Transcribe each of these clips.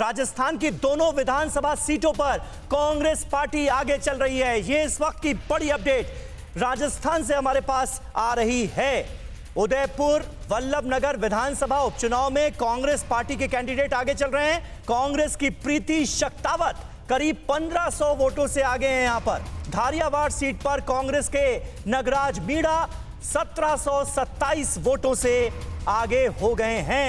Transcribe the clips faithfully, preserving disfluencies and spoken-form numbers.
राजस्थान की दोनों विधानसभा सीटों पर कांग्रेस पार्टी आगे चल रही है। ये इस वक्त की बड़ी अपडेट राजस्थान से हमारे पास आ रही है। उदयपुर वल्लभनगर विधानसभा उपचुनाव में कांग्रेस पार्टी के कैंडिडेट आगे चल रहे हैं। कांग्रेस की प्रीति शक्तावत करीब पंद्रह सौ वोटों से आगे हैं। यहां पर धारियावाड़ सीट पर कांग्रेस के नगराज मीणा सत्रह सौ सत्ताईस वोटों से आगे हो गए हैं।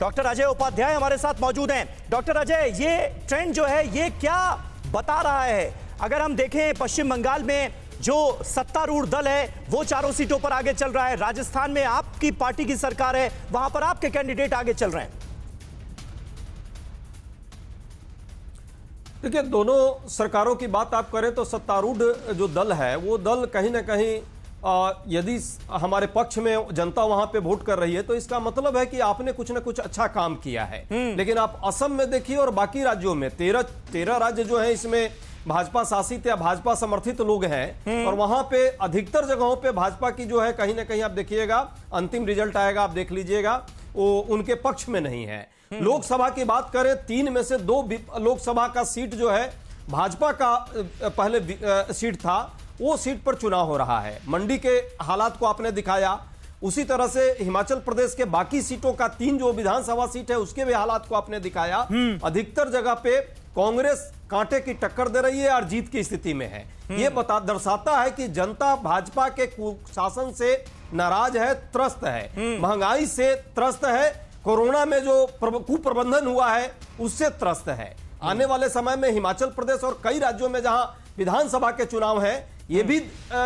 डॉक्टर अजय उपाध्याय हमारे साथ मौजूद हैं। डॉक्टर अजय, ये ट्रेंड जो है ये क्या बता रहा है? अगर हम देखें पश्चिम बंगाल में जो सत्तारूढ़ दल है वो चारों सीटों पर आगे चल रहा है, राजस्थान में आपकी पार्टी की सरकार है, वहां पर आपके कैंडिडेट आगे चल रहे हैं। देखिए, दोनों सरकारों की बात आप करें तो सत्तारूढ़ जो दल है वो दल कहीं ना कहीं यदि हमारे पक्ष में जनता वहां पे वोट कर रही है तो इसका मतलब है कि आपने कुछ ना कुछ अच्छा काम किया है। लेकिन आप असम में देखिए और बाकी राज्यों में तेरह तेरह राज्य जो है इसमें भाजपा शासित या भाजपा समर्थित लोग हैं और वहां पे अधिकतर जगहों पे भाजपा की जो है कहीं ना कहीं आप देखिएगा, अंतिम रिजल्ट आएगा, आप देख लीजिएगा, वो उनके पक्ष में नहीं है। लोकसभा की बात करें, तीन में से दो लोकसभा का सीट जो है भाजपा का पहले सीट था, वो सीट पर चुनाव हो रहा है। मंडी के हालात को आपने दिखाया, उसी तरह से हिमाचल प्रदेश के बाकी सीटों का तीन जो विधानसभा सीट है उसके भी हालात को आपने दिखाया। अधिकतर जगह पे कांग्रेस कांटे की टक्कर दे रही है और जीत की स्थिति में है। ये बता दर्शाता है कि जनता भाजपा के कुशासन से नाराज है, त्रस्त है, महंगाई से त्रस्त है, कोरोना में जो कुप्रबंधन हुआ है उससे त्रस्त है। आने वाले समय में हिमाचल प्रदेश और कई राज्यों में जहां विधानसभा के चुनाव है ये भी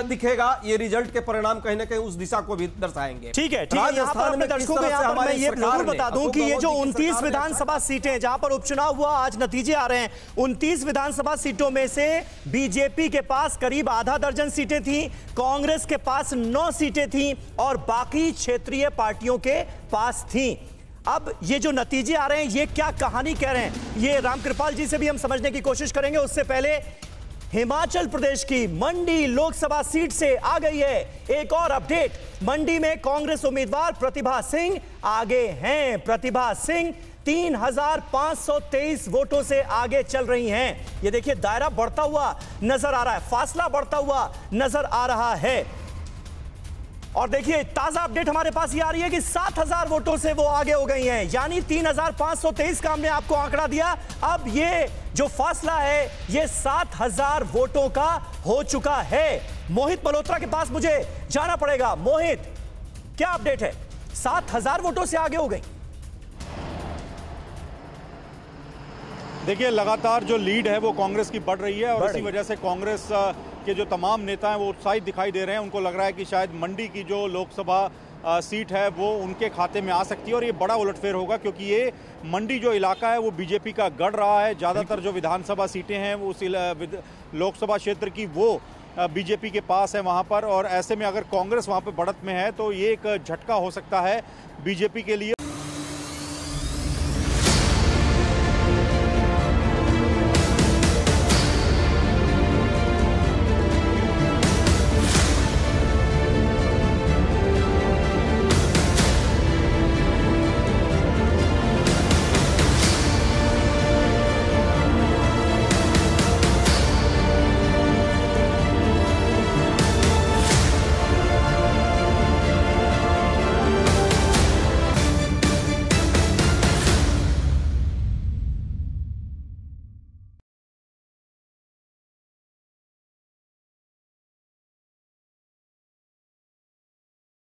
दिखेगा, ये रिजल्ट के परिणाम कहीं ना कहीं उस दिशा को भी दर्शाएंगे। ठीक है, राजस्थान में दर्शकों को यहाँ पर मैं ये जरूर बता दूं कि ये जो उनतीस विधानसभा सीटें जहां पर उपचुनाव हुआ, आज नतीजे आ रहे हैं, उनतीस विधानसभा सीटों में से बीजेपी के पास करीब आधा दर्जन सीटें थी, कांग्रेस के पास नौ सीटें थी और बाकी क्षेत्रीय पार्टियों के पास थी। अब ये जो नतीजे आ रहे हैं ये क्या कहानी कह रहे हैं, ये रामकृपाल जी से भी हम समझने की कोशिश करेंगे। उससे पहले हिमाचल प्रदेश की मंडी लोकसभा सीट से आ गई है एक और अपडेट। मंडी में कांग्रेस उम्मीदवार प्रतिभा सिंह आगे हैं। प्रतिभा सिंह तीन हजार पांच सौ तेईस वोटों से आगे चल रही हैं। ये देखिए, दायरा बढ़ता हुआ नजर आ रहा है, फासला बढ़ता हुआ नजर आ रहा है। और देखिए, ताजा अपडेट हमारे पास ये आ रही है कि सात हजार वोटों से वो आगे हो गई हैं, यानी तीन हजार पांच सौ तेईस का हमने आपको आंकड़ा दिया, अब ये जो फासला है ये सात हजार वोटों का हो चुका है। मोहित बलोत्रा के पास मुझे जाना पड़ेगा। मोहित, क्या अपडेट है? सात हजार वोटों से आगे हो गई। देखिए, लगातार जो लीड है वो कांग्रेस की बढ़ रही है और इसी वजह से कांग्रेस के जो तमाम नेता हैं वो उत्साहित दिखाई दे रहे हैं। उनको लग रहा है कि शायद मंडी की जो लोकसभा सीट है वो उनके खाते में आ सकती है और ये बड़ा उलटफेर होगा, क्योंकि ये मंडी जो इलाका है वो बीजेपी का गढ़ रहा है। ज़्यादातर जो विधानसभा सीटें हैं वो उस लोकसभा क्षेत्र की वो बीजेपी के पास है वहाँ पर, और ऐसे में अगर कांग्रेस वहाँ पर बढ़त में है तो ये एक झटका हो सकता है बीजेपी के लिए।